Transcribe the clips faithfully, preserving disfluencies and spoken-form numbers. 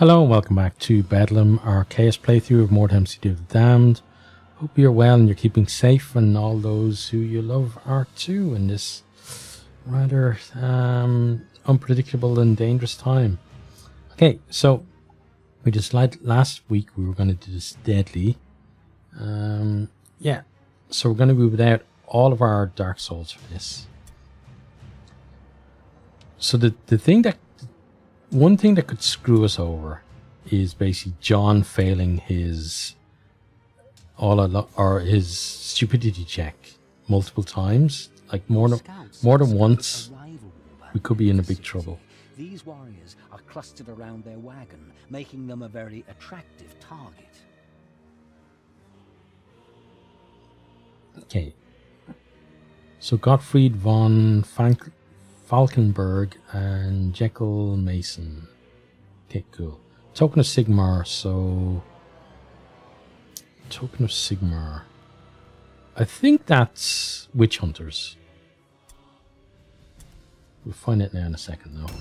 Hello and welcome back to Bedlam, our Chaos playthrough of Mordheim City of the Damned. Hope you're well and you're keeping safe, and all those who you love are too in this rather um, unpredictable and dangerous time. Okay, so we just last week we were going to do this deadly. Um, yeah, so we're going to be without all of our Dark Souls for this. So the, the thing that One thing that could screw us over is basically John failing his all or his stupidity check multiple times, like more than more than once. We could be in a big trouble. These warriors are clustered around their wagon, making them a very attractive target. Okay, so Gottfried von Falkenberg. Falkenberg and Jekyll Mason. Okay, cool. Token of Sigmar, so... Token of Sigmar. I think that's Witch Hunters. We'll find it now in a second, though.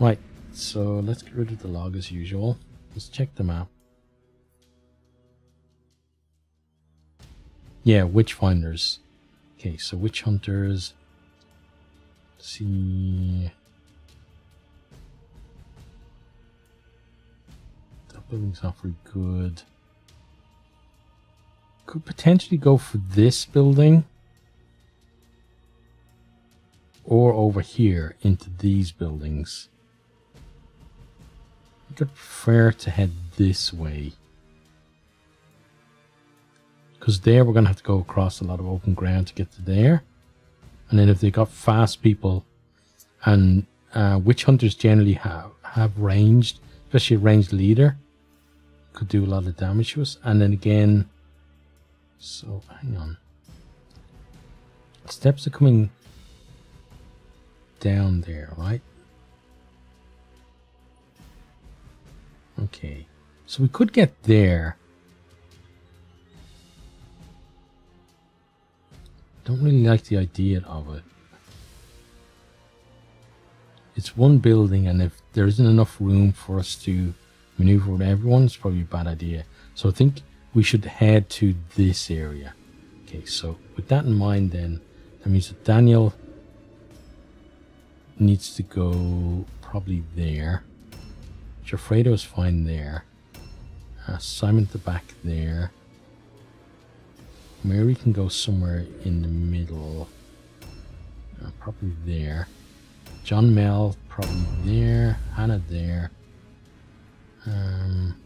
Right, so let's get rid of the log as usual. Let's check the map. Yeah, Witchfinders. Okay, so Witch Hunters, let's see, that building's not very good. Could potentially go for this building, or over here into these buildings. I could prefer to head this way, because there we're going to have to go across a lot of open ground to get to there. And then if they got fast people, and uh, witch hunters generally have, have ranged, especially a ranged leader, could do a lot of damage to us. And then again, so hang on. Steps are coming down there, right? Okay, so we could get there. Don't really like the idea of it. It's one building, and if there isn't enough room for us to maneuver with everyone, it's probably a bad idea. So I think we should head to this area. Okay, so with that in mind then, that means that Daniel needs to go probably there. Jofredo is fine there. Uh, Simon at the back there. Mary can go somewhere in the middle, uh, probably there. John Mel, probably there. Hannah there. Um,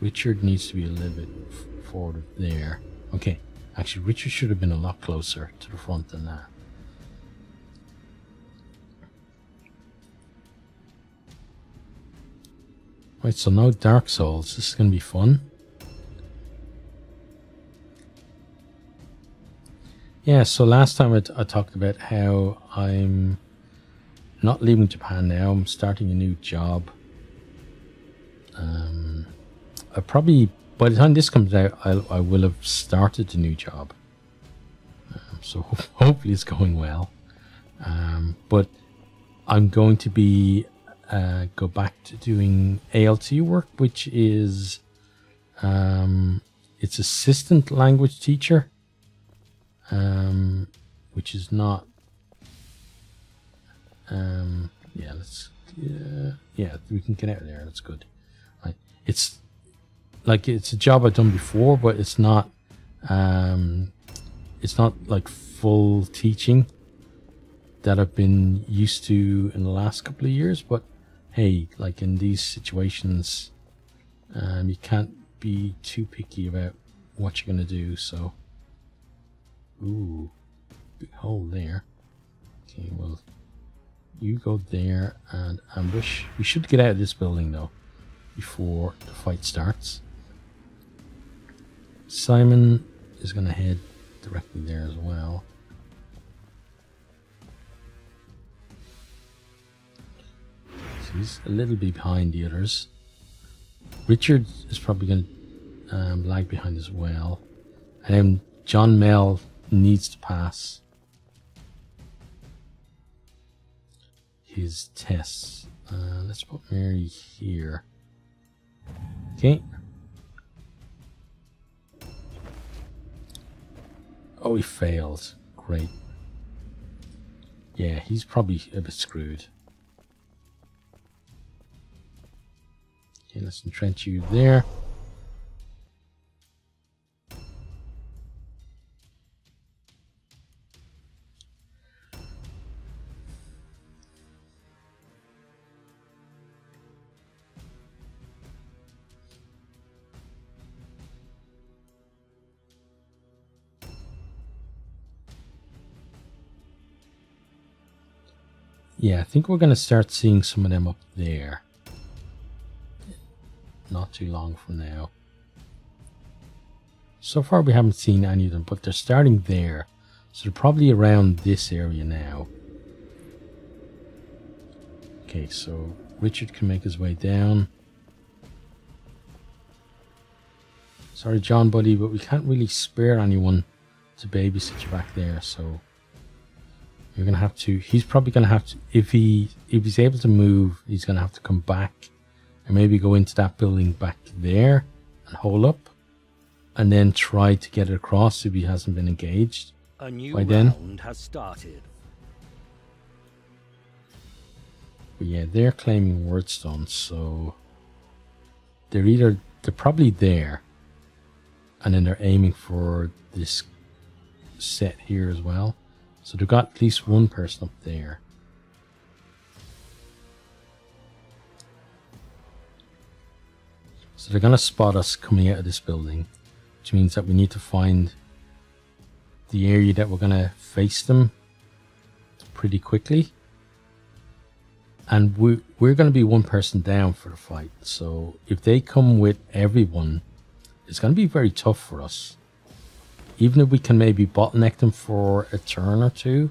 Richard needs to be a little bit forward of there. Okay, actually Richard should have been a lot closer to the front than that. Right, so now Dark Souls, this is going to be fun. Yeah, so last time I, I talked about how I'm not leaving Japan now. I'm starting a new job. Um, I probably, by the time this comes out, I, I will have started a new job. Um, so ho hopefully it's going well. Um, but I'm going to be uh, go back to doing A L T work, which is um, it's assistant language teacher. Um, which is not, um, yeah, let's, yeah, yeah, we can get out of there. That's good. Right. It's like, it's a job I've done before, but it's not, um, it's not like full teaching that I've been used to in the last couple of years, but hey, like in these situations, um, you can't be too picky about what you're going to do. So. Ooh, big hole there. Okay, well, you go there and ambush. We should get out of this building, though, before the fight starts. Simon is going to head directly there as well. So he's a little bit behind the others. Richard is probably going to um, lag behind as well. And John Mel needs to pass his tests. Uh, let's put Mary here. Okay. Oh, he failed. Great. Yeah, he's probably a bit screwed. Okay, let's entrench you there. Yeah, I think we're going to start seeing some of them up there. Not too long from now. So far we haven't seen any of them, but they're starting there. So they're probably around this area now. Okay, so Richard can make his way down. Sorry, John, buddy, but we can't really spare anyone to babysit you back there, so... You're gonna have to. He's probably gonna have to. If he if he's able to move, he's gonna have to come back and maybe go into that building back there and hole up, and then try to get it across if he hasn't been engaged. A new by then. Round has started. But yeah, they're claiming Wordstone, so they're either they're probably there, and then they're aiming for this set here as well. So they've got at least one person up there. So they're going to spot us coming out of this building, which means that we need to find the area that we're going to face them pretty quickly. And we're, we're going to be one person down for the fight. So if they come with everyone, it's going to be very tough for us. Even if we can maybe bottleneck them for a turn or two.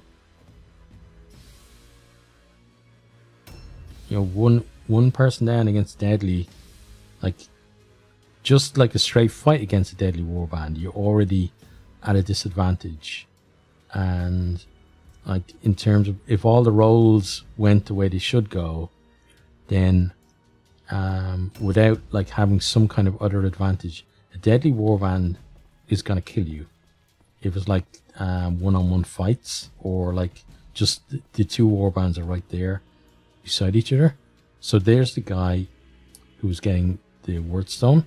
You know, one one person down against deadly, like, just like a straight fight against a deadly warband, you're already at a disadvantage. And, like, in terms of, if all the rolls went the way they should go, then um, without, like, having some kind of other advantage, a deadly warband is going to kill you. If it's like um, one-on-one fights, or like just the, the two warbands are right there beside each other. So there's the guy who's getting the Wordstone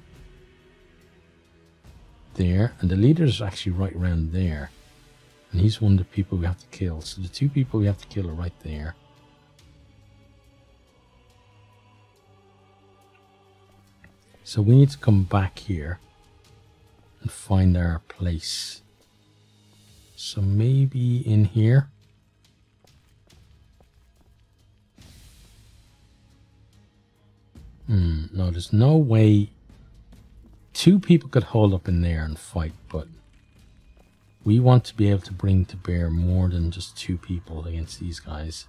there, and the leader's actually right around there, and he's one of the people we have to kill. So the two people we have to kill are right there. So we need to come back here and find our place. So maybe in here. Hmm, no, there's no way. Two people could hold up in there and fight, but we want to be able to bring to bear more than just two people against these guys.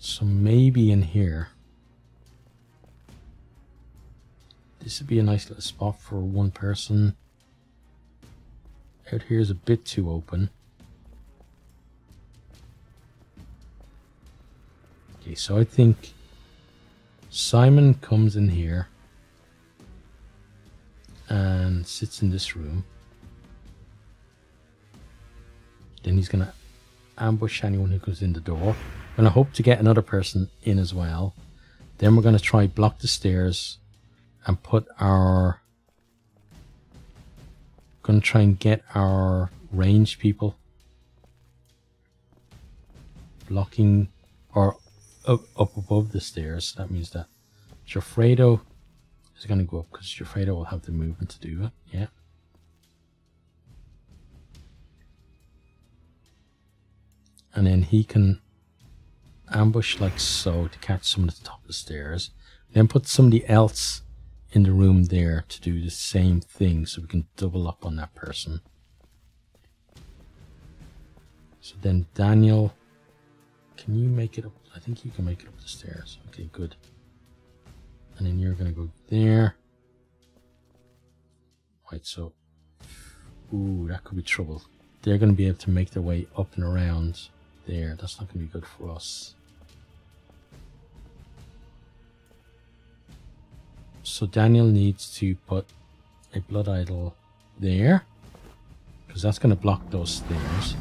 So maybe in here. This would be a nice little spot for one person. Out here is a bit too open. Okay, so I think Simon comes in here and sits in this room. Then he's going to ambush anyone who comes in the door. I'm going to hope to get another person in as well. Then we're going to try block the stairs and put our... Gonna try and get our ranged people blocking or up, up above the stairs. That means that Jofredo is gonna go up because Jofredo will have the movement to do it. Yeah. And then he can ambush like so to catch someone at the top of the stairs. Then put somebody else in the room there to do the same thing, so we can double up on that person. So then Daniel, can you make it up? I think you can make it up the stairs. Okay, good. And then you're gonna go there. Right, so ooh, that could be trouble. they're going to be able to make their way up and around there. That's not going to be good for us. So Daniel needs to put a blood idol there, because that's going to block those stairs.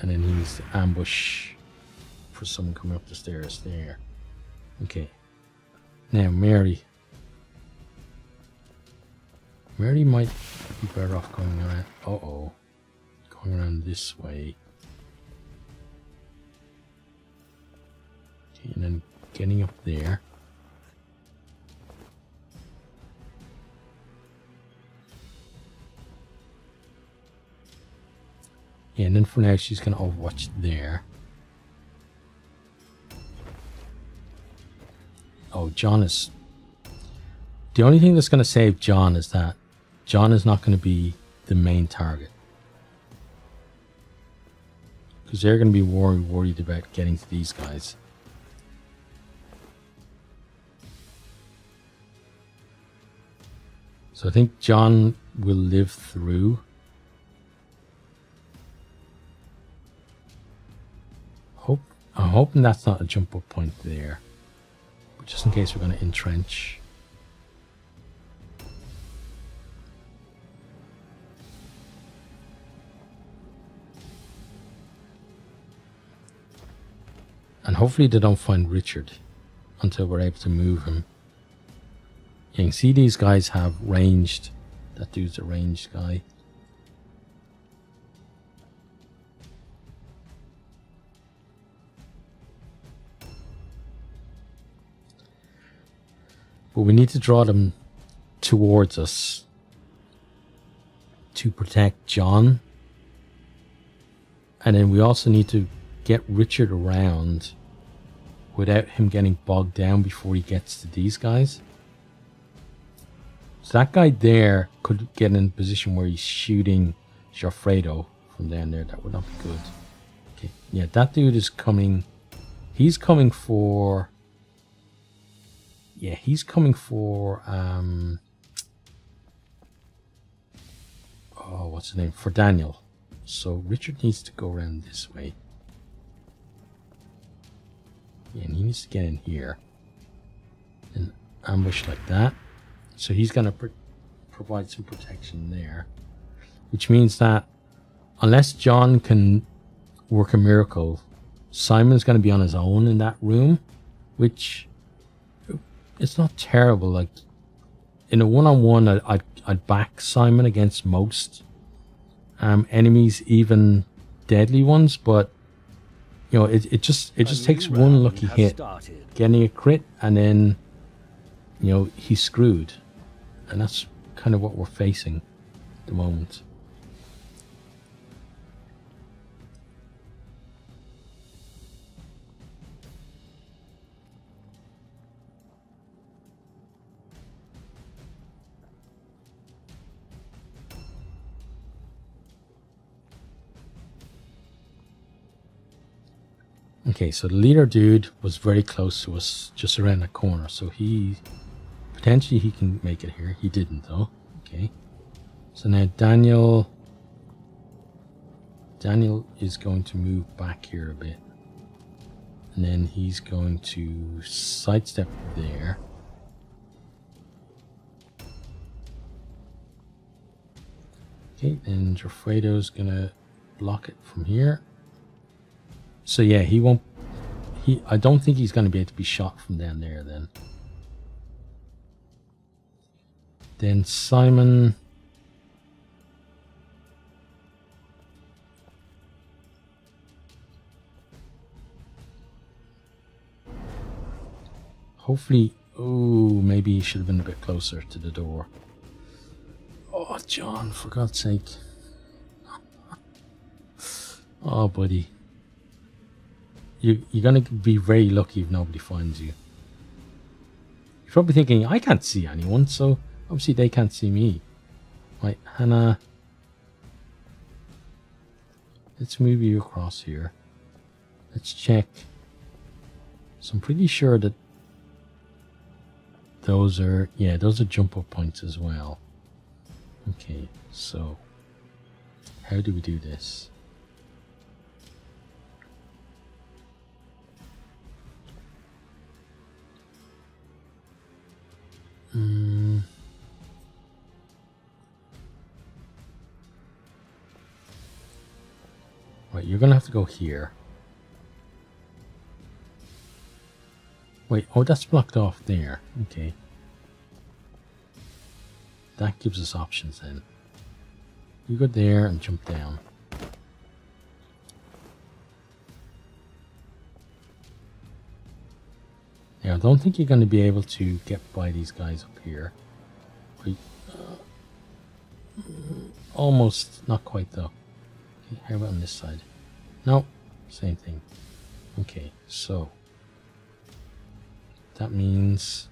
And then he needs to ambush for someone coming up the stairs there. Okay. Now Mary. Mary might be better off going around. Uh oh. Going around this way. Okay, and then getting up there. Yeah, and then for now she's gonna overwatch there. Oh, John is... The only thing that's gonna save John is that John is not gonna be the main target. Because they're gonna be worried, worried about getting to these guys. So I think John will live through. Hope, I'm hoping that's not a jump up point there. Just in case we're going to entrench. And hopefully they don't find Richard until we're able to move him. You can see these guys have ranged. That dude's a ranged guy. But we need to draw them towards us to protect John. And then we also need to get Richard around without him getting bogged down before he gets to these guys. So that guy there could get in a position where he's shooting Joffredo from down there. That would not be good. Okay, yeah, that dude is coming. He's coming for... Yeah, he's coming for, um, oh, what's his name? For Daniel. So Richard needs to go around this way. Yeah, and he needs to get in here. And ambush like that. So he's going to pro provide some protection there. Which means that unless John can work a miracle, Simon's going to be on his own in that room. Which... It's not terrible. Like in a one-on-one, -on -one, I'd, I'd back Simon against most um, enemies, even deadly ones. But you know, it it just it just takes one lucky hit, started. getting a crit, and then you know he's screwed, and that's kind of what we're facing at the moment. Okay, so the leader dude was very close to us, just around the corner. So he, potentially he can make it here. He didn't though. Okay. So now Daniel, Daniel is going to move back here a bit. And then he's going to sidestep there. Okay, and Joffredo's gonna block it from here. So yeah, he won't, he, I don't think he's going to be able to be shot from down there then. Then Simon. Hopefully, oh, maybe he should have been a bit closer to the door. Oh, John, for God's sake. Oh, buddy. You, you're going to be very lucky if nobody finds you. You're probably thinking, I can't see anyone, so obviously they can't see me. Right, Hannah. Let's move you across here. Let's check. So I'm pretty sure that Those are, yeah, those are jump-up points as well. Okay, so how do we do this? Mm. Right, you're gonna have to go here. Wait, oh, that's blocked off there. Okay. That gives us options then. You go there and jump down. Now, I don't think you're going to be able to get by these guys up here. Wait. Almost, not quite though. Okay, how about on this side? No, same thing. Okay, so... that means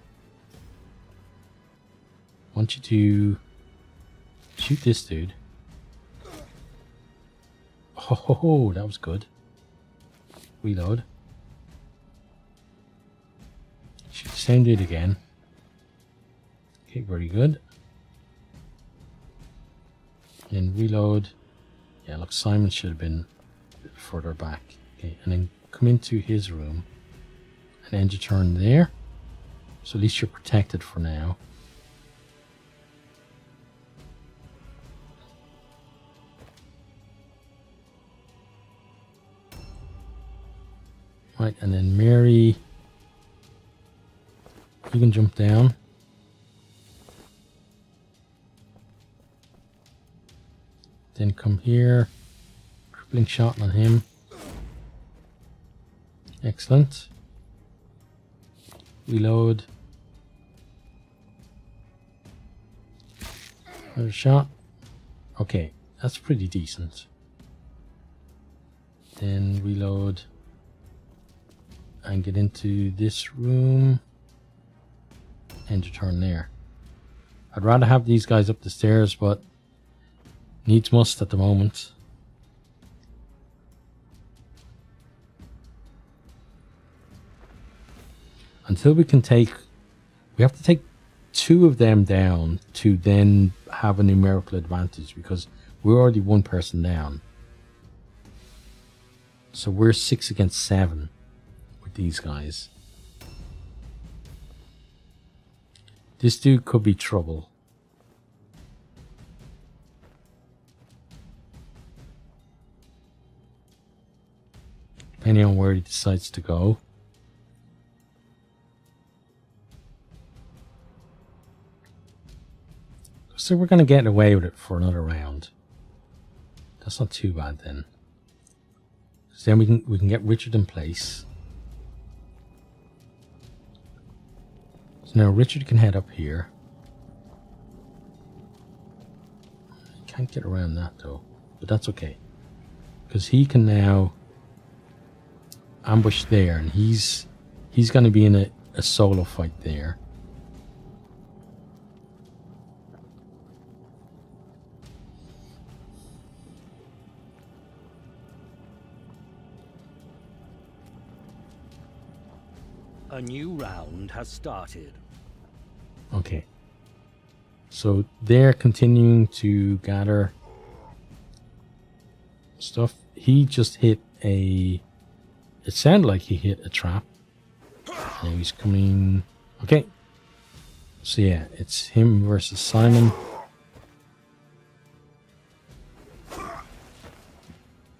I want you to shoot this dude. Ho ho ho, that was good. Reload. Shoot the same dude again. Okay, very good. Then reload. Yeah, look, Simon should have been a bit further back. Okay, and then come into his room and end your turn there. So at least you're protected for now. Right, and then Mary, you can jump down. Then come here, crippling shot on him. Excellent. Reload. Another shot. Okay, that's pretty decent. Then reload and get into this room. End your turn there. I'd rather have these guys up the stairs, but needs must at the moment. Until we can take, we have to take two of them down to then have a numerical advantage, because we're already one person down. So we're six against seven with these guys. This dude could be trouble. Depending on where he decides to go. So we're going to get away with it for another round. That's not too bad then. So then we can, we can get Richard in place. So now Richard can head up here. He can't get around that though. But that's okay. Because he can now ambush there. And he's, he's going to be in a, a solo fight there. A new round has started. Okay. So they're continuing to gather stuff. He just hit a... it sounded like he hit a trap. Now he's coming... okay. So yeah, it's him versus Simon.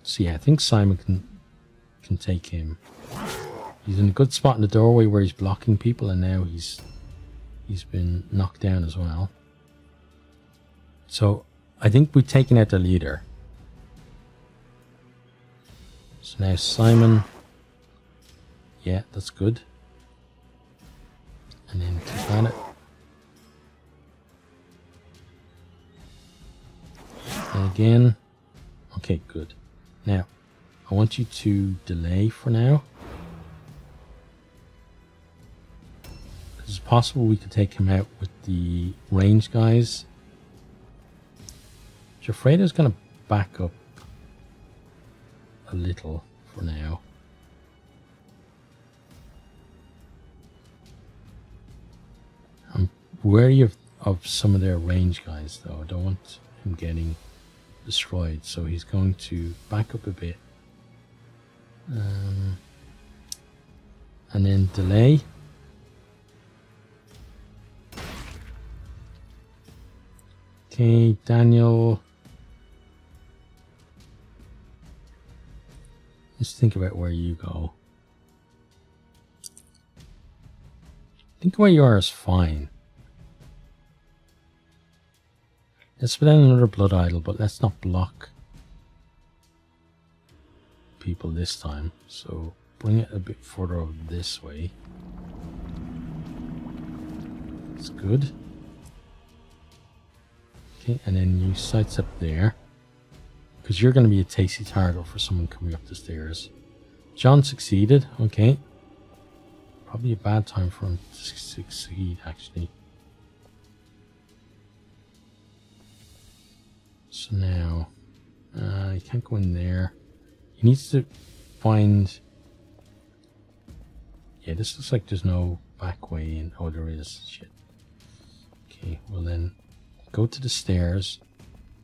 So yeah, I think Simon can, can take him. He's in a good spot in the doorway where he's blocking people, and now he's he's been knocked down as well. So I think we've taken out the leader. So now Simon. Yeah, that's good. And then keep on it. And again. Okay, good. Now, I want you to delay for now. It's possible we could take him out with the range guys. Jofreda's going to back up a little for now. wary of, of some of their range guys though. I don't want him getting destroyed, so he's going to back up a bit. Um, and then delay. Okay, Daniel. Let's think about where you go. I think where you are is fine. Let's put in another blood idol, but let's not block people this time. So bring it a bit further over this way. It's good. Okay, and then you sights up there, because you're going to be a tasty target for someone coming up the stairs. John succeeded. Okay. Probably a bad time for him to succeed, actually. So now, uh, he can't go in there. He needs to find... Yeah, this looks like there's no back way in. Oh, there is. Shit. Okay, well then, go to the stairs.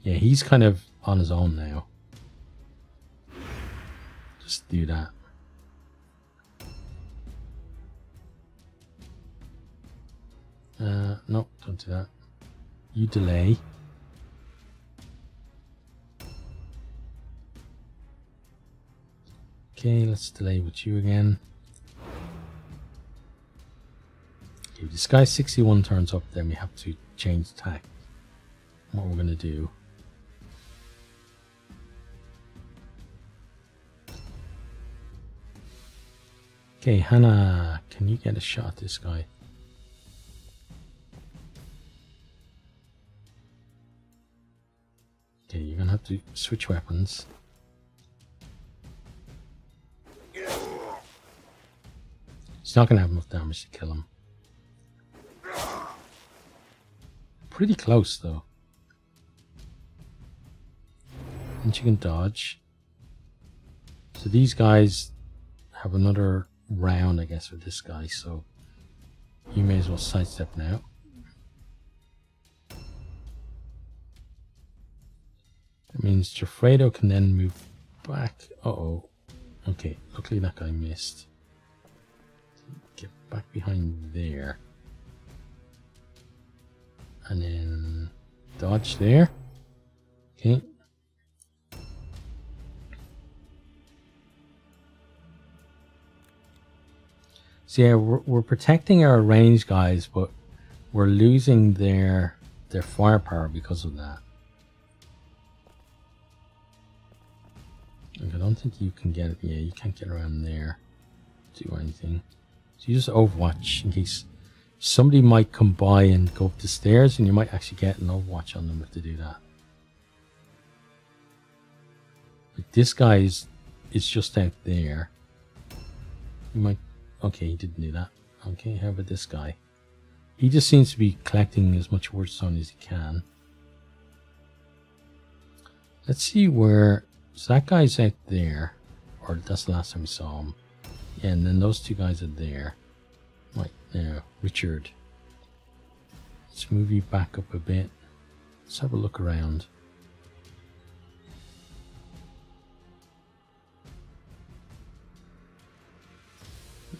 Yeah, he's kind of... on his own now. Just do that. Uh, no, don't do that. You delay. Okay, let's delay with you again. If this guy sixty-one turns up, then we have to change tack. What we're gonna do. Okay, Hannah, can you get a shot at this guy? Okay, you're gonna have to switch weapons. He's not gonna have enough damage to kill him. Pretty close though. And you can dodge. So these guys have another round, I guess, with this guy, so you may as well sidestep now. That means Jofredo can then move back. Uh oh. Okay, luckily that guy missed. Get back behind there. And then dodge there. Okay. So yeah, we're, we're protecting our range guys, but we're losing their their firepower because of that. Like, I don't think you can get it. Yeah, you can't get around there to do anything. So you just overwatch in case somebody might come by and go up the stairs, and you might actually get an overwatch on them if they do that. Like this guy is, is just out there. You might... Okay, he didn't do that. Okay, how about this guy? He just seems to be collecting as much Wordstone as he can. Let's see where... So that guy's out there. Or that's the last time we saw him. Yeah, and then those two guys are there. Right now, Richard. Let's move you back up a bit. Let's have a look around.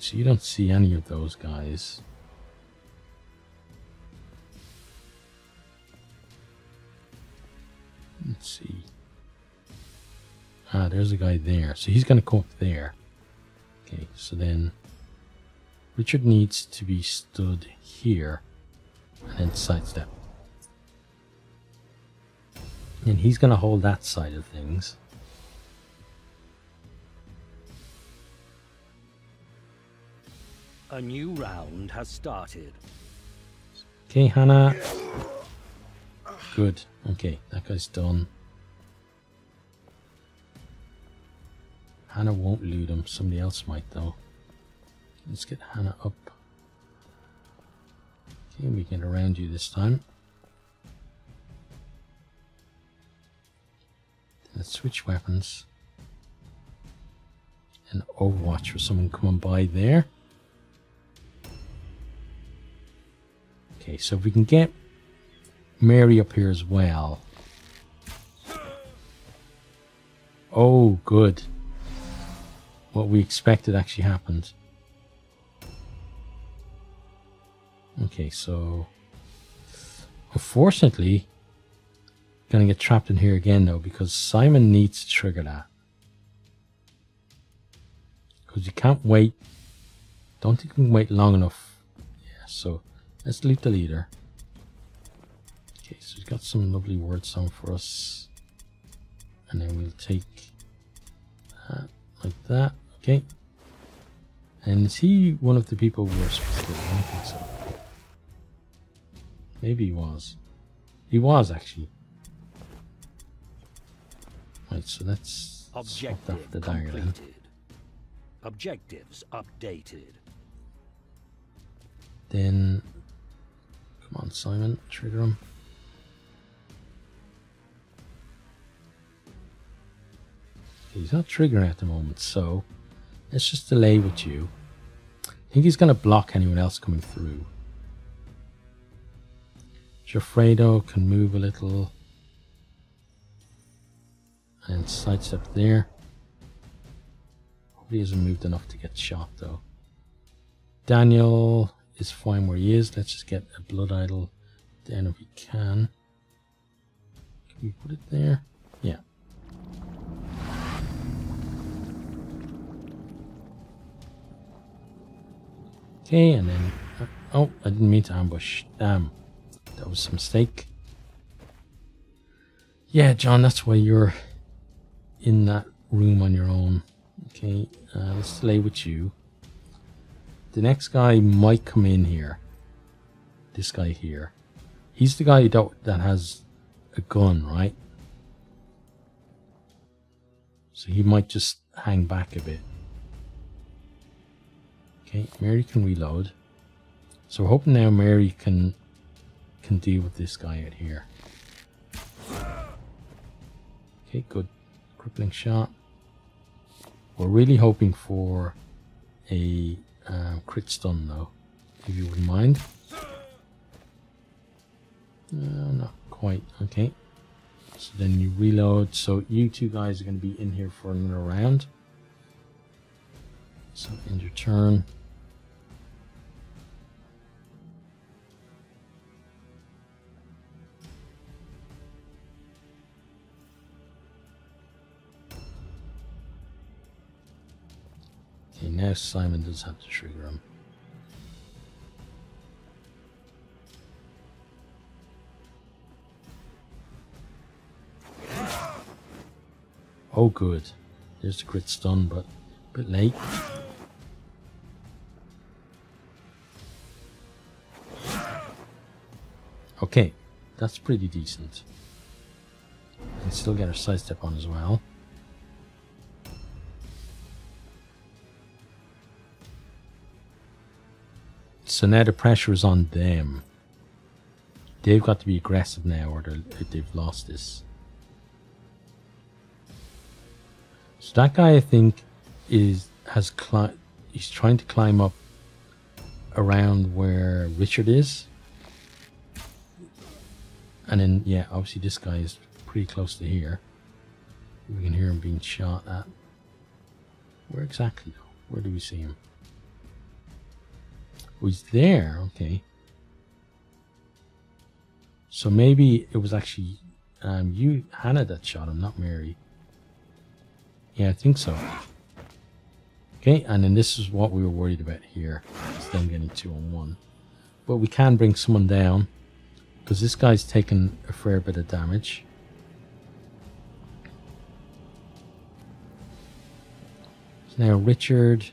So you don't see any of those guys. Let's see. Ah, there's a guy there. So he's going to go up there. Okay, so then Richard needs to be stood here and then sidestep. And he's going to hold that side of things. A new round has started. Okay, Hannah. Good. Okay, that guy's done. Hannah won't loot him. Somebody else might, though. Let's get Hannah up. Okay, we get around you this time. Let's switch weapons. And overwatch for someone coming by there. Okay, so if we can get Mary up here as well. Oh, good. What we expected actually happened. Okay, so unfortunately, gonna get trapped in here again though, because Simon needs to trigger that. Because you can't wait. Don't think we can wait long enough. Yeah, so let's delete the leader. Okay, so he's got some lovely words on for us. And then we'll take that like that. Okay. And is he one of the people we were supposed to do? I don't think so. Maybe he was. He was actually. Right, so let's swap that for the dagger then. Objectives updated. Then come on, Simon, trigger him. He's not triggering at the moment, so let's just delay with you. I think he's going to block anyone else coming through. Geoffredo can move a little. And sidestep there. Hopefully he hasn't moved enough to get shot though. Daniel is fine where he is. Let's just get a blood idol then if we can. Can we put it there? Yeah. Okay, and then, uh, oh, I didn't mean to ambush. Damn, that was a mistake. Yeah, John, that's why you're in that room on your own. Okay, uh, let's delay with you. The next guy might come in here. This guy here. He's the guy that, that has a gun, right? So he might just hang back a bit. Okay, Mary can reload. So we're hoping now Mary can can deal with this guy out here. Okay, good. Crippling shot. We're really hoping for a um, crit stun though, if you wouldn't mind. No, not quite. Okay. So then you reload. So you two guys are going to be in here for another round. So end your turn. Now Simon does have to trigger him. Oh good. There's the crit stun, but a bit late. Okay, that's pretty decent. And still get her sidestep on as well. So now the pressure is on them. They've got to be aggressive now or they've lost this. So that guy I think is has cli- he's trying to climb up around where Richard is. And then yeah, obviously this guy is pretty close to here. We can hear him being shot at. Where exactly though? Where do we see him? Oh, he's there, okay. So maybe it was actually um, you, Hannah, that shot him, not Mary. Yeah, I think so. Okay, and then this is what we were worried about here. It's them getting two on one. But we can bring someone down, because this guy's taken a fair bit of damage. So now Richard...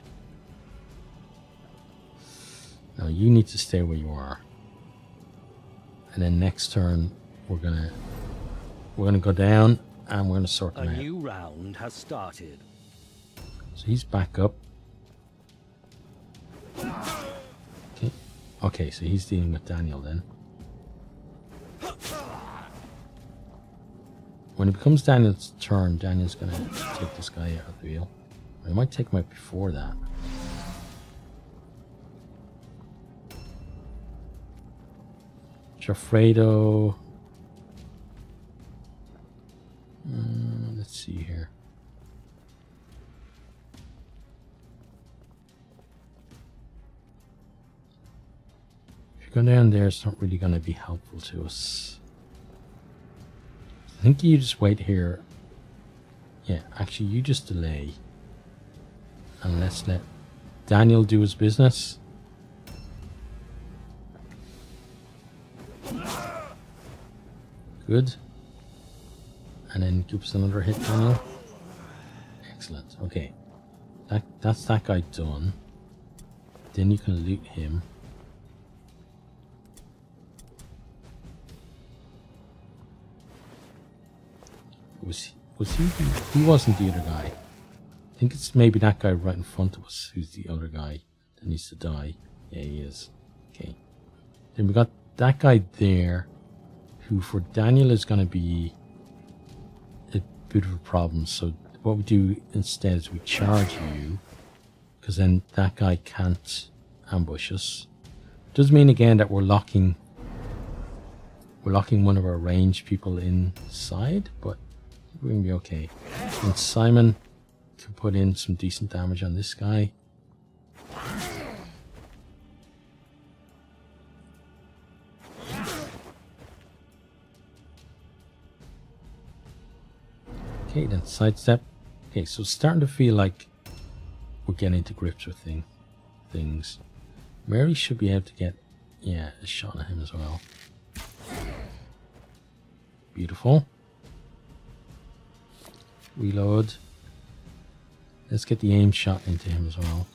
Now you need to stay where you are, and then next turn we're gonna we're gonna go down and we're gonna sort them out. A new round has started. So he's back up. Okay, okay. So he's dealing with Daniel then. When it becomes Daniel's turn, Daniel's gonna take this guy out of the wheel. I might take him out before that. Jofredo. Mm, let's see here. If you go down there, it's not really going to be helpful to us. I think you just wait here. Yeah, actually, you just delay. And let's let Daniel do his business. Good. And then gives another hit, Daniel. Excellent. Okay. That, that's that guy done. Then you can loot him. Was he, was he, who wasn't the other guy? I think it's maybe that guy right in front of us who's the other guy that needs to die. Yeah, he is. Okay. Then we got that guy there, who for Daniel is going to be a bit of a problem. So what we do instead is we charge you, because then that guy can't ambush us. Does mean again that we're locking, we're locking one of our ranged people inside, but we're going to be okay. And Simon can put in some decent damage on this guy. Okay, then sidestep. Okay, so it's starting to feel like we're getting to grips with thing, things. Mary should be able to get, yeah, a shot at him as well. Beautiful. Reload. Let's get the aim shot into him as well.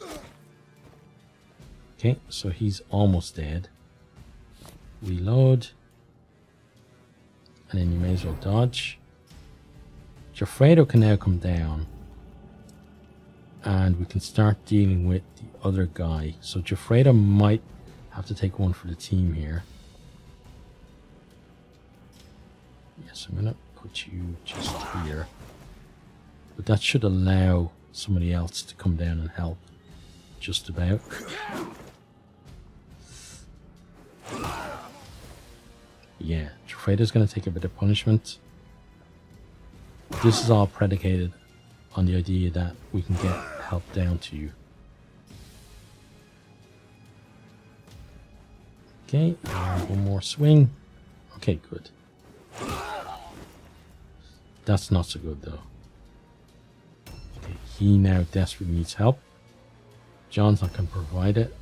Okay, so he's almost dead. Reload. And then you may as well dodge. Jofredo can now come down and we can start dealing with the other guy. So Jofredo might have to take one for the team here. Yes, I'm gonna put you just here, but that should allow somebody else to come down and help just about. Yeah, Jofredo's gonna take a bit of punishment. This is all predicated on the idea that we can get help down to you. Okay, one more swing. Okay, good. That's not so good though. Okay, he now desperately needs help. John's not going to provide it.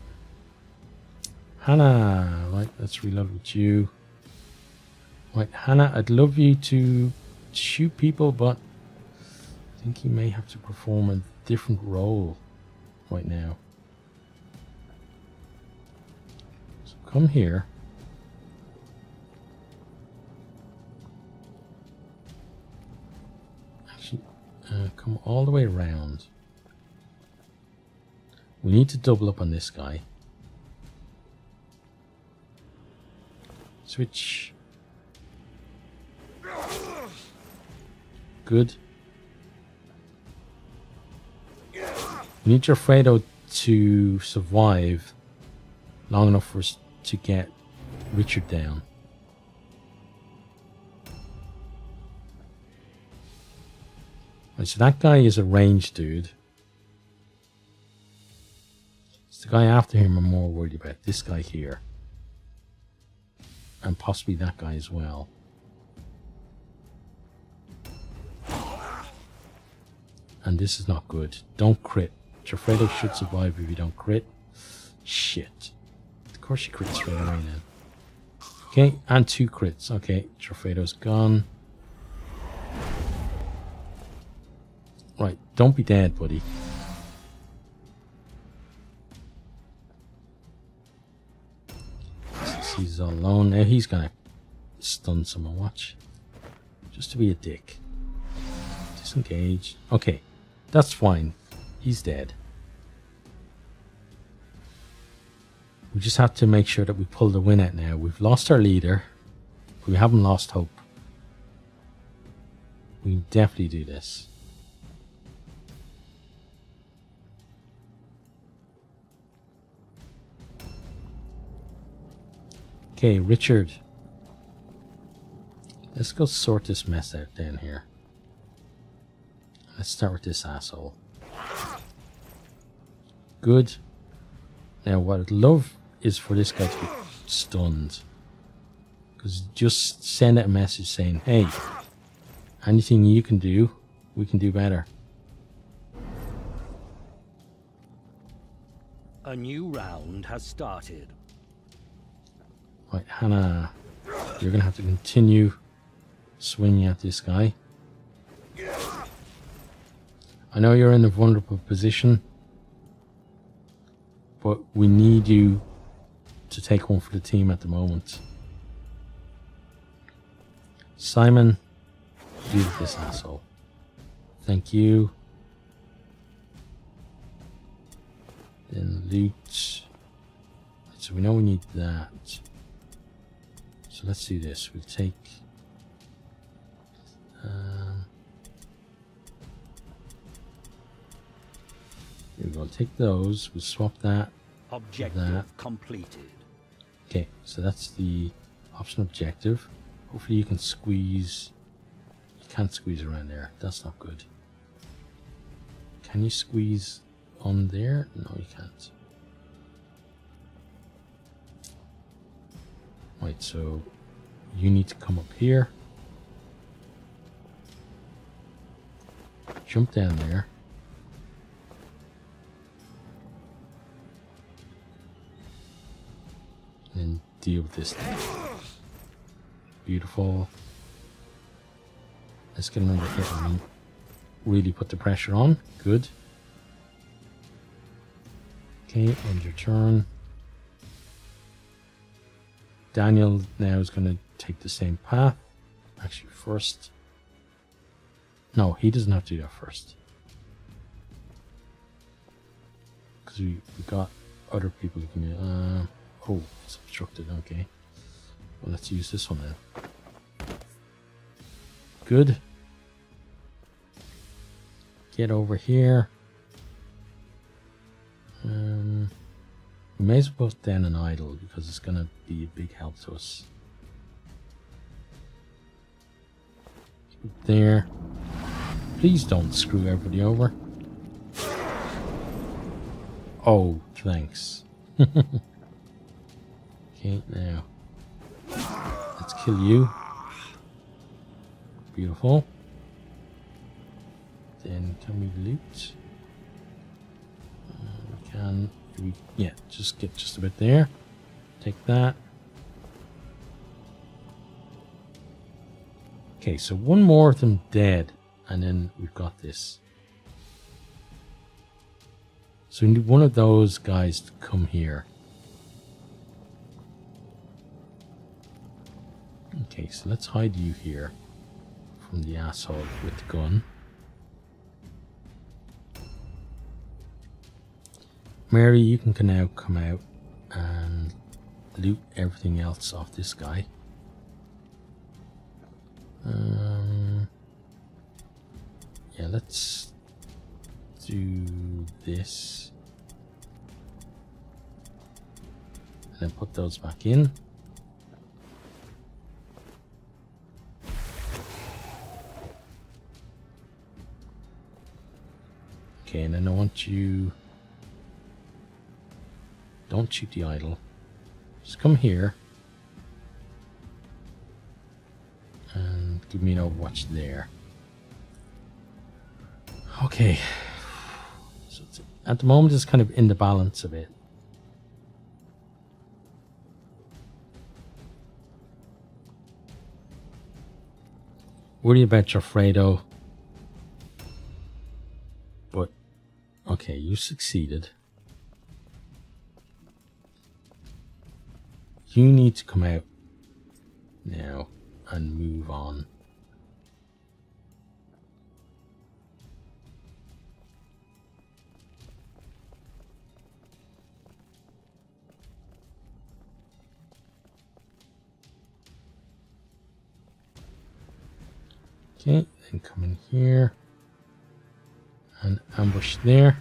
Hannah, right, let's reload with you. Right, Hannah, I'd love you to shoot people, but I think he may have to perform a different role right now. So come here. Actually, uh, come all the way around. We need to double up on this guy. Switch. Good. You need Jofredo to survive long enough for us to get Richard down. Right, so that guy is a ranged dude. It's the guy after him I'm more worried about. This guy here. And possibly that guy as well. And this is not good. Don't crit. Jofredo should survive if you don't crit. Shit. Of course she crits right away then. Okay, and two crits. Okay, Jofredo's gone. Right, don't be dead, buddy. Since he's all alone now, he's gonna stun someone. Watch. Just to be a dick. Disengage. Okay. That's fine. He's dead. We just have to make sure that we pull the win out now. We've lost our leader. But we haven't lost hope. We can definitely do this. Okay, Richard. Let's go sort this mess out down here. Let's start with this asshole. Good. Now what I'd love is for this guy to be stunned. Because just send out a message saying, hey, anything you can do, we can do better. A new round has started. Right, Hannah, you're going to have to continue swinging at this guy. I know you're in a vulnerable position, but we need you to take one for the team at the moment. Simon, deal with this asshole. Thank you. Then loot. So we know we need that. So let's do this. We'll take... Um, here we go. We'll take those. We'll swap that. Objective that. Completed. Okay, so that's the option objective. Hopefully you can squeeze... You can't squeeze around there. That's not good. Can you squeeze on there? No, you can't. Right, so you need to come up here. Jump down there. And deal with this thing. Beautiful. Let's get another hit and really put the pressure on. Good. Okay, end your turn. Daniel now is going to take the same path. Actually, first. No, he doesn't have to do that first. Because we, we got other people who can do uh, oh, it's obstructed. Okay. Well, let's use this one then. Good. Get over here. Um... We may as well put down an idol because it's going to be a big help to us. Keep it there. Please don't screw everybody over. Oh, thanks. Okay, now. Let's kill you. Beautiful. Then can we loot? Uh, we can... We, yeah, just get just a bit there. Take that. Okay, so one more of them dead, and then we've got this. So we need one of those guys to come here. Okay, so let's hide you here from the asshole with the gun. Mary, you can now come out and loot everything else off this guy. Um, yeah, let's do this. And then put those back in. Okay, and then I want you... Don't shoot the idol. Just come here. And give me an overwatch there. Okay. So it's, at the moment it's kind of in the balance a bit. Worry about your Fredo. But, okay, you succeeded. You need to come out now and move on. Okay, then come in here and ambush there.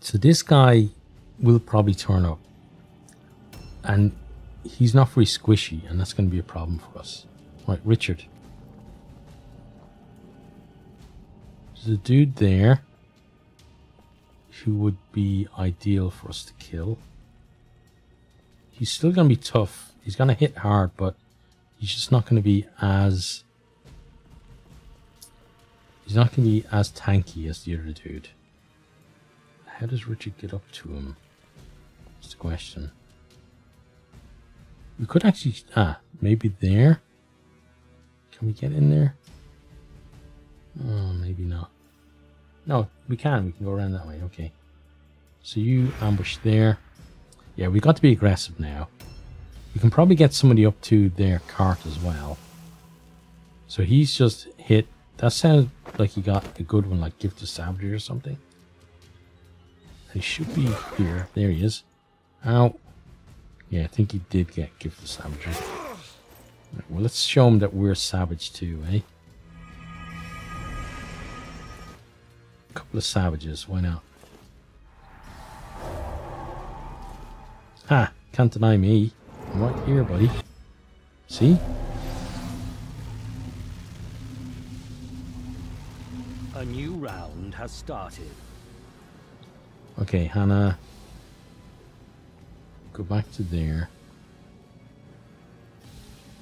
So this guy will probably turn up. and he's not very squishy, and that's going to be a problem for us. Right, Richard. There's a dude there who would be ideal for us to kill. He's still going to be tough. He's going to hit hard, but he's just not going to be as... He's not going to be as tanky as the other dude. How does Richard get up to him? That's the question. We could actually... Ah, maybe there? Can we get in there? Oh, maybe not. No, we can. We can go around that way. Okay. So you ambush there. Yeah, we've got to be aggressive now. We can probably get somebody up to their cart as well. So he's just hit. That sounds like he got a good one, like Gift of Savage or something. He should be here. There he is. Ow. Yeah, I think he did get Gift of Savage. Right, well, let's show him that we're savage too, eh? A couple of savages. Why not? Ha! Can't deny me. I'm right here, buddy. See? A new round has started. Okay, Hannah. Go back to there.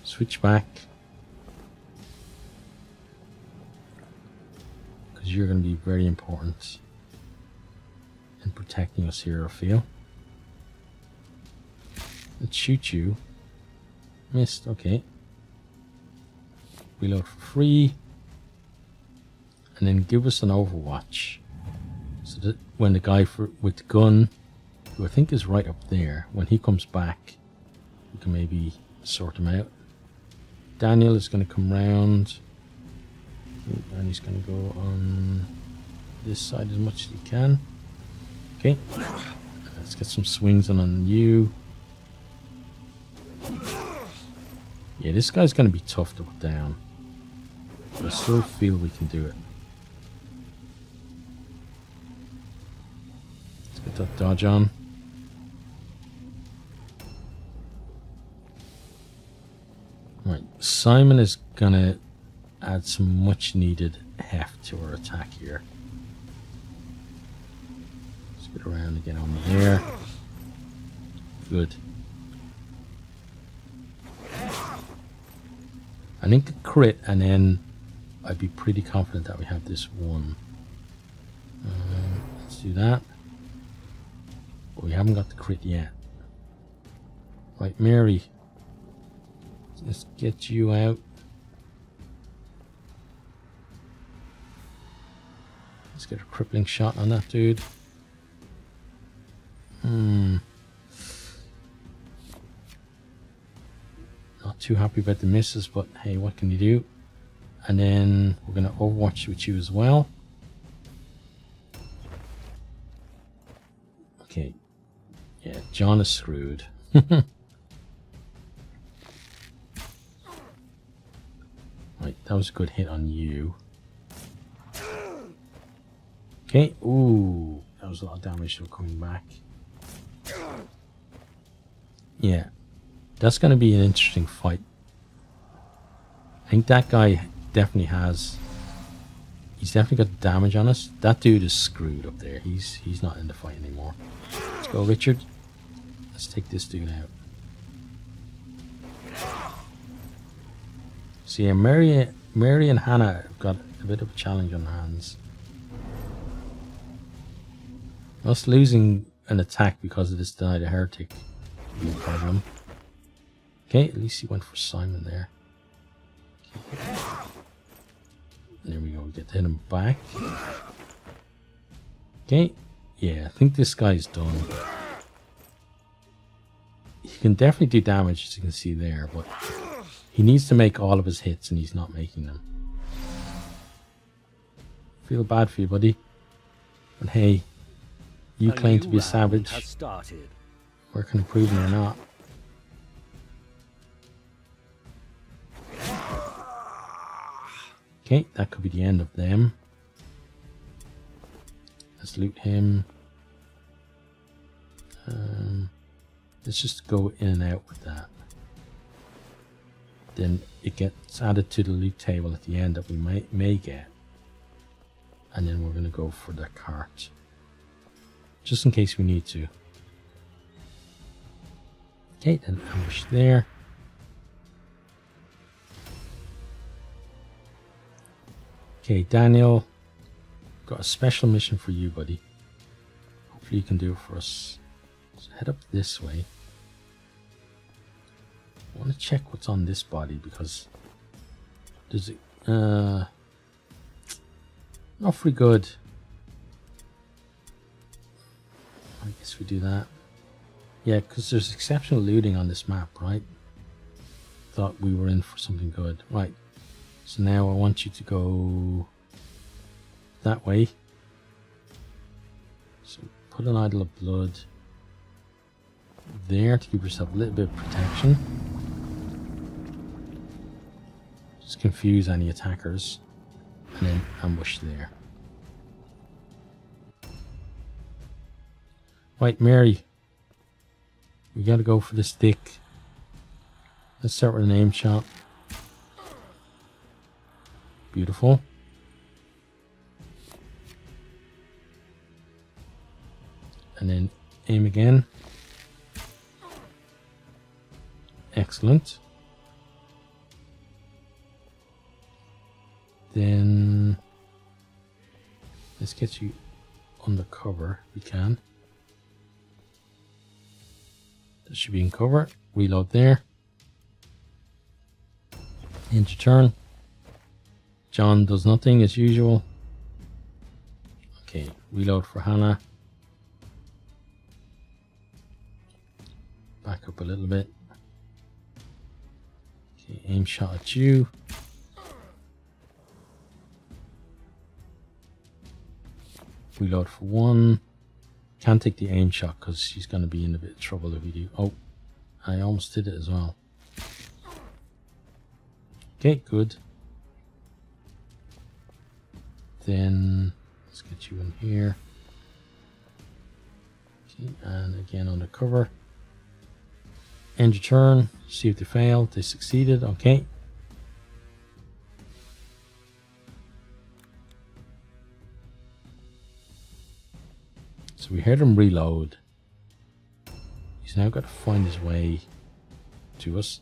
Switch back. Because you're going to be very important in protecting us here, I feel. Let's shoot you. Missed, okay. Reload for free. And then give us an overwatch. So that when the guy for, with the gun, who I think is right up there, when he comes back, we can maybe sort him out. Daniel is going to come round. And he's going to go on this side as much as he can. Okay. Let's get some swings in on you. Yeah, this guy's going to be tough to put down. But I still feel we can do it. Let's get that dodge on. Right, Simon is going to add some much needed heft to our attack here. Let's get around and get on there. Good. I think a crit, and then I'd be pretty confident that we have this one. Um, let's do that. But we haven't got the crit yet. Right, Mary. Let's get you out. Let's get a crippling shot on that dude. Hmm. Too happy about the misses, but hey, what can you do? And then we're going to overwatch with you as well. Okay. Yeah, John is screwed. Right, that was a good hit on you. Okay. Ooh, that was a lot of damage still coming back. Yeah. That's going to be an interesting fight. I think that guy definitely has... He's definitely got damage on us. That dude is screwed up there. He's he's not in the fight anymore. Let's go, Richard. Let's take this dude out. See, so yeah, Mary, Mary and Hannah have got a bit of a challenge on their hands. Us losing an attack because of this denied a heretic is no problem. Okay, at least he went for Simon there. Okay. There we go, we get to hit him back. Okay, yeah, I think this guy's done. He can definitely do damage, as you can see there, but he needs to make all of his hits, and he's not making them. Feel bad for you, buddy. But hey, you claim to be a savage. We're gonna prove it or not. Okay, that could be the end of them. Let's loot him. Um, Let's just go in and out with that. Then it gets added to the loot table at the end that we might may get. And then we're going to go for the cart, just in case we need to. Okay, then ambush there. Okay, Daniel, got a special mission for you, buddy. Hopefully you can do it for us. So head up this way. I want to check what's on this body, because does it uh not very good. I guess we do that. Yeah, because there's exceptional looting on this map, right? Thought we were in for something good. Right. So now I want you to go that way. So put an idol of blood there to give yourself a little bit of protection. Just confuse any attackers. And then ambush there. Right, Mary. We gotta go for the stick. Let's start with an aim shot. Beautiful. And then aim again. Excellent. Then let's get you under cover if we can. That should be in cover. Reload there. End your turn. John does nothing as usual. Okay, reload for Hannah. Back up a little bit. Okay, aim shot at you. Reload for one. Can't take the aim shot because she's going to be in a bit of trouble if we do. Oh, I almost did it as well. Okay, good. Then let's get you in here. Okay, and again undercover. End your turn. See if they failed. They succeeded. Okay. We heard him reload. He's now got to find his way to us.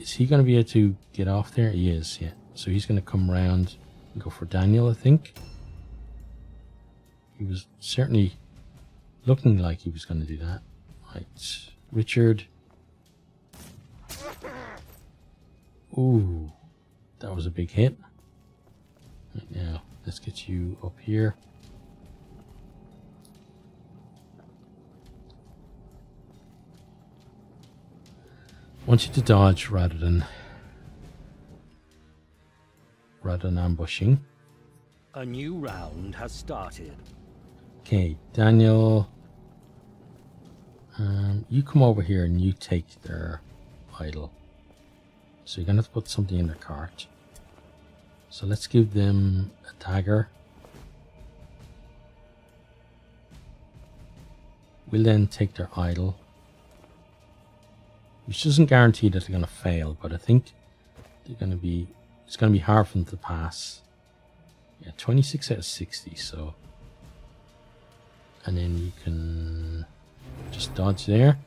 Is he going to be able to get off there? He is, yeah. So he's going to come round and go for Daniel, I think. He was certainly looking like he was going to do that. Right. Richard. Ooh. That was a big hit. Right now, let's get you up here. I want you to dodge rather than rather than ambushing. A new round has started. Okay, Daniel, um, you come over here and you take their idol. So you're gonna have to put something in their cart. So let's give them a dagger. We'll then take their idol, which doesn't guarantee that they're going to fail, but I think they're going to be, it's going to be hard for them to pass. Yeah, twenty-six out of sixty, so. And then you can just dodge there.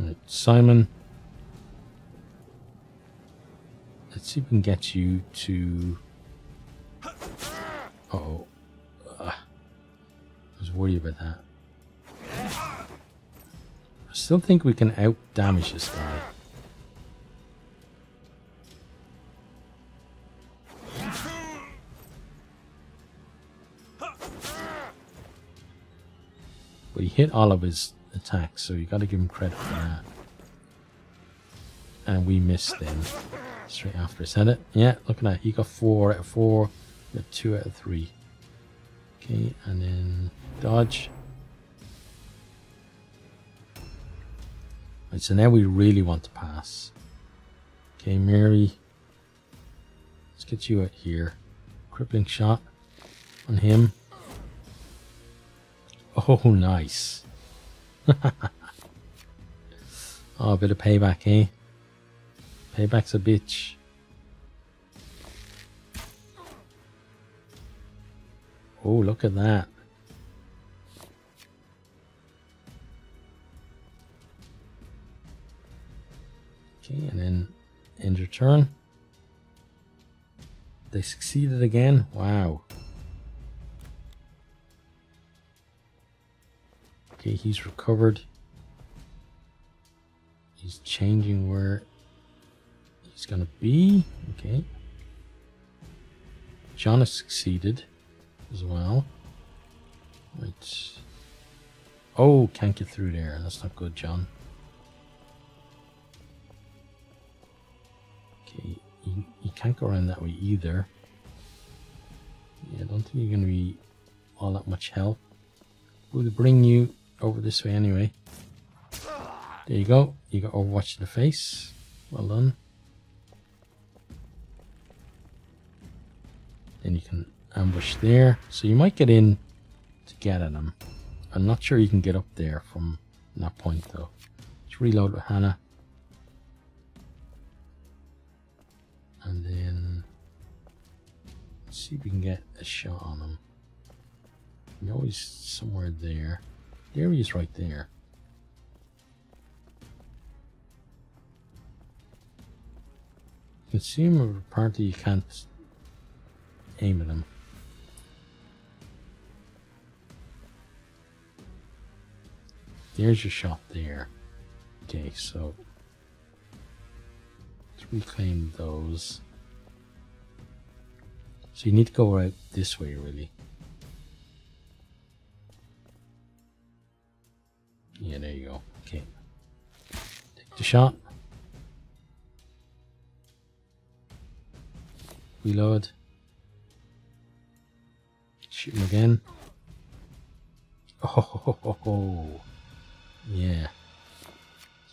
Alright, Simon. Let's see if we can get you to... Uh-oh. Uh, I was worried about that. I still think we can out damage this guy. But he hit all of his attacks, so you gotta give him credit for that. And we missed them straight after. Is that it? Yeah, look at that. He got four out of four, we got two out of three. Okay, and then dodge. Right, so now we really want to pass. Okay, Mary. Let's get you out here. Crippling shot on him. Oh, nice. Oh, a bit of payback, eh? Payback's a bitch. Oh, look at that. Okay, and then end your turn. They succeeded again. Wow. Okay, he's recovered. He's changing where he's gonna be. Okay. John has succeeded as well. Right. Oh, can't get through there. That's not good, John. Okay, you, you can't go around that way either. Yeah, I don't think you're gonna be all that much help. We'll bring you over this way anyway. There you go. You got Overwatch to the face. Well done. Then you can ambush there. So you might get in to get at him. I'm not sure you can get up there from that point though. Let's reload with Hannah. And then let's see if we can get a shot on him. He's always somewhere there. There he is, right there. You can see him, but apparently you can't aim at him. There's your shot there. Okay, so let's reclaim those. So you need to go right this way, really. Yeah, there you go. Okay. Take the shot. Reload. Shoot him again. Oh, ho, ho, ho. Yeah.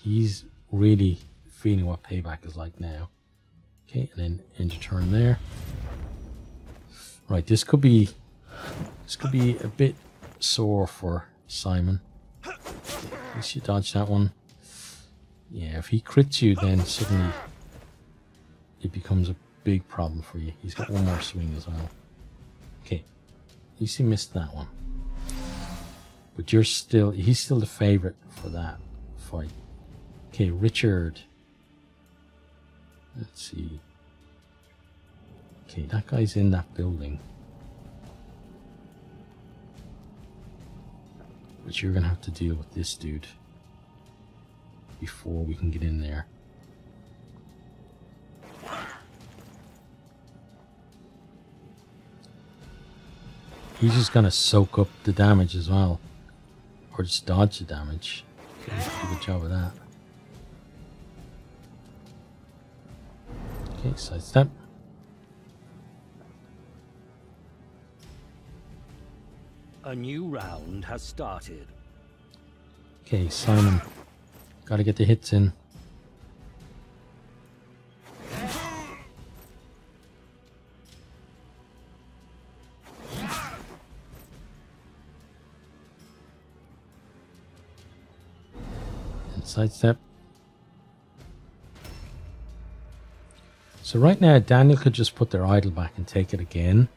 He's really feeling what payback is like now. Okay, and then end your turn there. Right, this could be this could be a bit sore for Simon. At least you dodge that one. Yeah, if he crits you, then suddenly it becomes a big problem for you. He's got one more swing as well. Okay, at least he missed that one. But you're still, he's still the favorite for that fight. Okay, Richard. Let's see. Okay, that guy's in that building. But you're gonna have to deal with this dude before we can get in there. He's just gonna soak up the damage as well, or just dodge the damage. Do a good job of that. Okay, sidestep. A new round has started. Okay, Simon. Gotta get the hits in. And sidestep. So right now, Daniel could just put their idol back and take it again.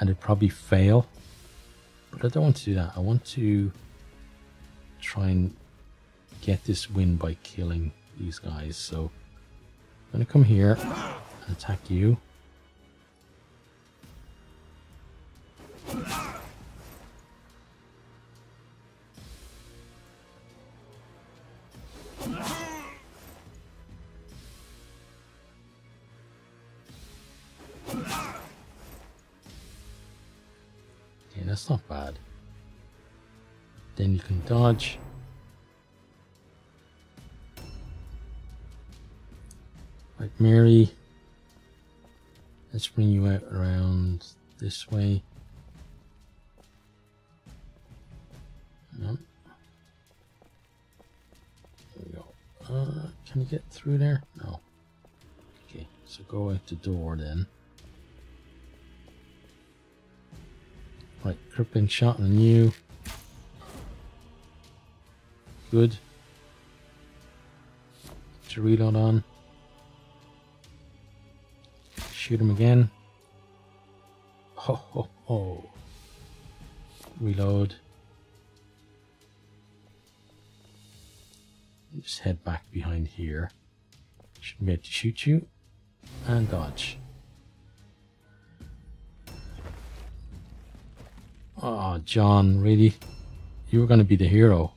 And it'd probably fail. But I don't want to do that. I want to try and get this win by killing these guys. So I'm going to come here and attack you. That's not bad. Then you can dodge. Right, Mary. Let's bring you out around this way. Nope. There we go. Uh, can you get through there? No. Okay, so go out the door then. Right, crippling shot on you. good to reload on. Shoot him again. Ho ho ho. Reload. Just head back behind here. Should be able to shoot you. And dodge. Oh, John, really? You were going to be the hero.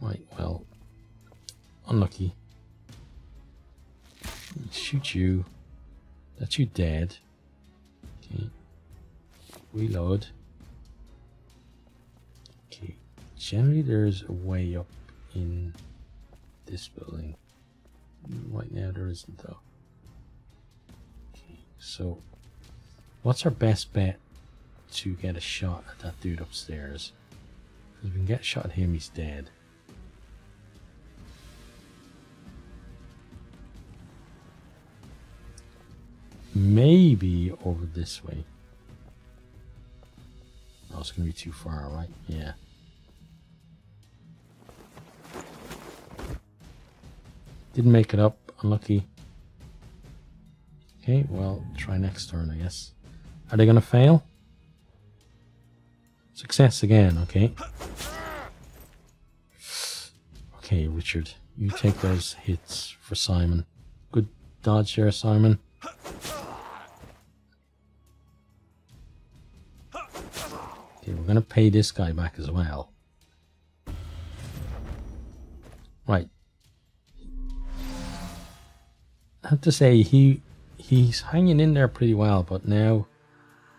Right, well. Unlucky. Shoot you. That's you dead. Okay. Reload. Okay. Generally, there's a way up in this building. Right now, there isn't, though. Okay. So, what's our best bet to get a shot at that dude upstairs? Because if we can get a shot at him, he's dead. Maybe over this way. Oh, it's going to be too far, right? Yeah. Didn't make it up. Unlucky. Okay, well, try next turn, I guess. Are they going to fail? Success again, okay. Okay, Richard. You take those hits for Simon. Good dodge there, Simon. We're going to pay this guy back as well. Right. I have to say, he he's hanging in there pretty well, but now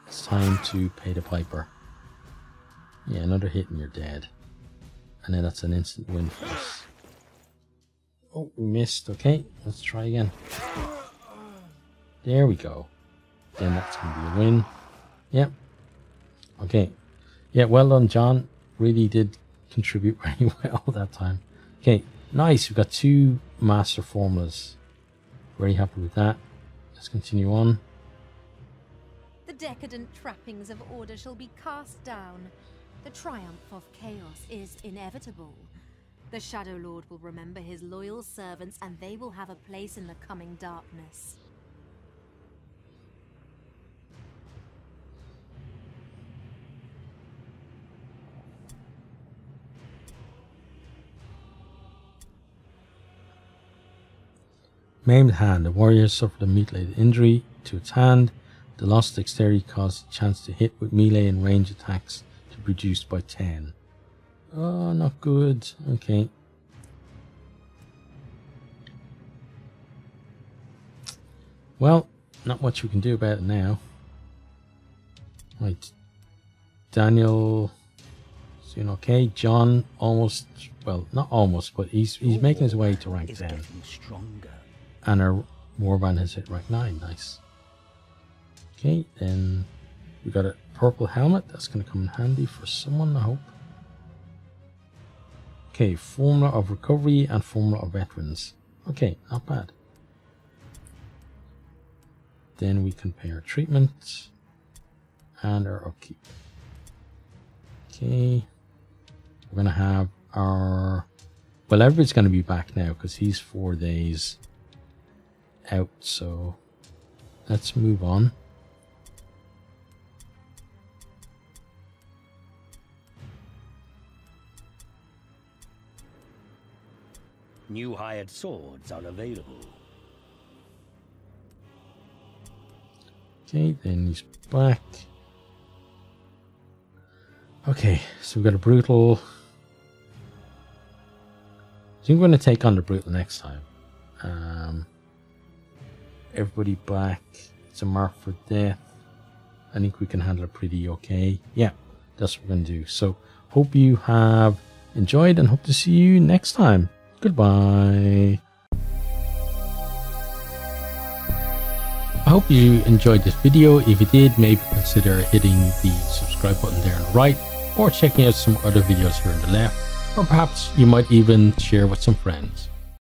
it's time to pay the piper. Yeah, another hit and you're dead. And then that's an instant win for us. Oh, we missed. Okay, let's try again. There we go. Then that's going to be a win. Yep. Okay. Yeah, well done, John. Really did contribute very well that time. Okay, nice. We've got two master formulas. Very happy with that. Let's continue on. The decadent trappings of order shall be cast down. The triumph of chaos is inevitable. The Shadow Lord will remember his loyal servants, and they will have a place in the coming darkness. Maimed Hand. The warrior suffered a mutilated injury to its hand. The lost dexterity caused the chance to hit with melee and range attacks to be reduced by ten. Oh, not good. Okay. Well, not much we can do about it now. Right. Daniel is doing okay. John almost, well, not almost, but he's he's making his way to rank ten. And our warband has hit rank nine. Nice. Okay, then we got a purple helmet. That's going to come in handy for someone, I hope. Okay, formula of recovery and formula of veterans. Okay, not bad. Then we can pay our treatment and our upkeep. Okay, we're going to have our... Well, everybody's going to be back now because he's four days... out, so let's move on. New hired swords are available. Okay, then he's back. Okay, so we've got a brutal. I think we're going to take on the brutal next time. Um. Everybody back. It's a mark for death. I think we can handle it pretty okay. Yeah, that's what we're going to do. So, hope you have enjoyed and hope to see you next time. Goodbye. I hope you enjoyed this video. If you did, maybe consider hitting the subscribe button there on the right, or checking out some other videos here on the left, or perhaps you might even share with some friends.